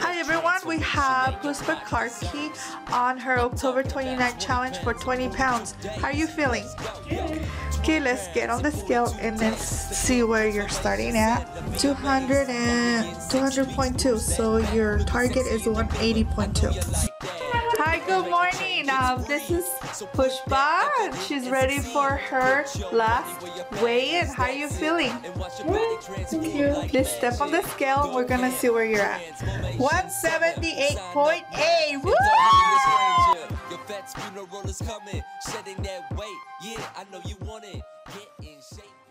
Hi everyone, we have Pushpa Karki on her October 29 challenge for 20 pounds. How are you feeling? Okay, let's get on the scale and then see where you're starting at. 200.2, so your target is 180.2. Hi, good morning. This is Pushpa, and she's ready for her last weigh-in. How are you feeling? Thank you. Let's step on the scale. We're gonna see where you're at. 178.8. Woo! Your Fet's funeral is coming, shedding that weight. Yeah, I know you want it. Get in shape.